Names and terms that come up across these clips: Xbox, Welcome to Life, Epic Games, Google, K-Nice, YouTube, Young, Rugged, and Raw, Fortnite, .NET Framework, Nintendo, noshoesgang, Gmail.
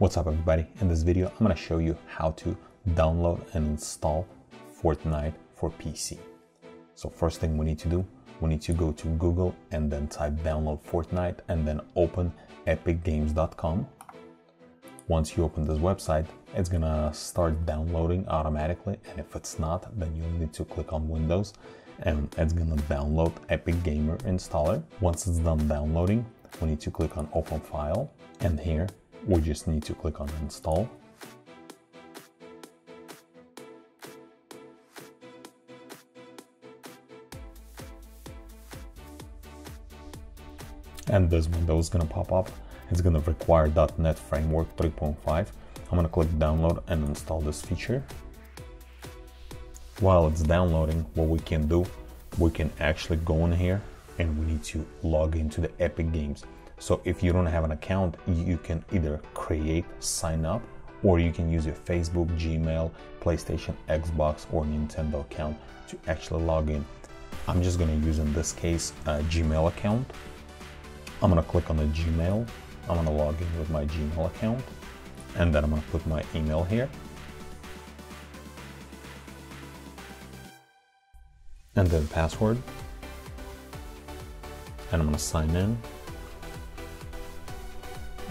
What's up everybody? In this video, I'm gonna show you how to download and install Fortnite for PC. So first thing we need to do, we need to go to Google and then type download Fortnite and then open epicgames.com. Once you open this website, it's gonna start downloading automatically, and if it's not, then you'll need to click on Windows and it's gonna download Epic Gamer installer. Once it's done downloading, we need to click on open file, and here we just need to click on install. And this window is gonna pop up. It's gonna require .NET Framework 3.5. I'm gonna click download and install this feature. While it's downloading, what we can do, we can actually go in here and we need to log into the Epic Games. So if you don't have an account, you can either create, sign up, or you can use your Facebook, Gmail, PlayStation, Xbox, or Nintendo account to actually log in. I'm just gonna use, in this case, a Gmail account. I'm gonna click on the Gmail. I'm gonna log in with my Gmail account, and then I'm gonna put my email here. And then password. And I'm gonna sign in.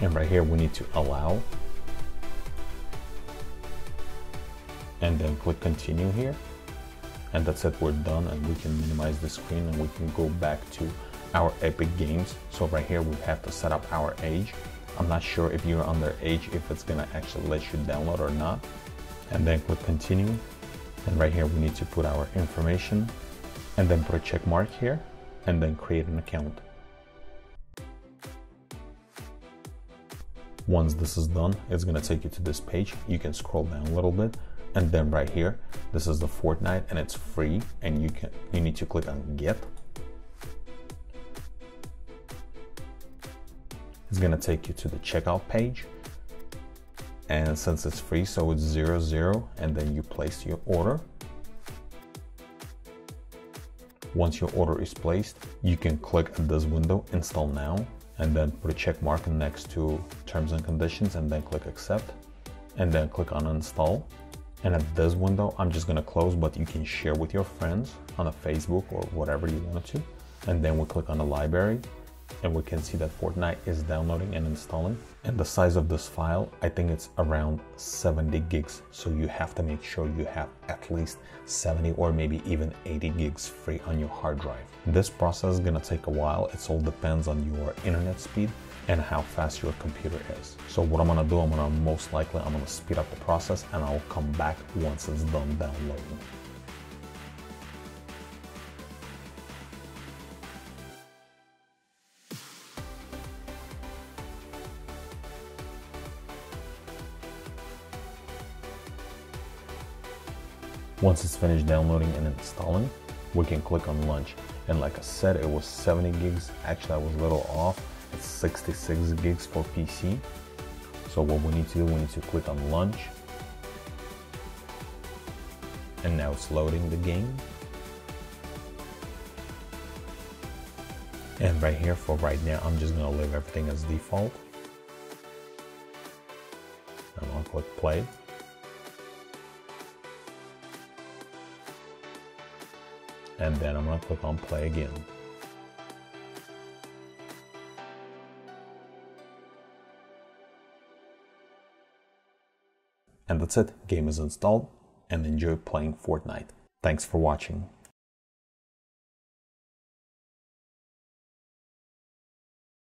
And right here, we need to allow. And then click continue here. And that's it, we're done. And we can minimize the screen and we can go back to our Epic Games. So right here, we have to set up our age. I'm not sure if you're underage, if it's gonna actually let you download or not. And then click continue. And right here, we need to put our information and then put a check mark here and then create an account. Once this is done, it's gonna take you to this page. You can scroll down a little bit, and then right here, this is the Fortnite, and it's free, and you need to click on get. It's gonna take you to the checkout page, and since it's free, so it's 00, and then you place your order. Once your order is placed, you can click at this window, install now, and then put a check mark next to terms and conditions and then click accept and then click on uninstall. And at this window, I'm just gonna close, but you can share with your friends on a Facebook or whatever you want to. And then we click on the library and we can see that Fortnite is downloading and installing. And the size of this file, I think it's around 70 gigs. So you have to make sure you have at least 70 or maybe even 80 gigs free on your hard drive. This process is gonna take a while. It all depends on your internet speed and how fast your computer is. So what I'm gonna do, I'm gonna speed up the process, and I'll come back once it's done downloading. Once it's finished downloading and installing, we can click on launch. And like I said, it was 70 gigs. Actually, I was a little off. It's 66 gigs for PC. So what we need to do, we need to click on launch. And now it's loading the game. And right here, for right now, I'm just gonna leave everything as default. I'm gonna click play. And then I'm gonna click on play again. And that's it, game is installed, and enjoy playing Fortnite. Thanks for watching.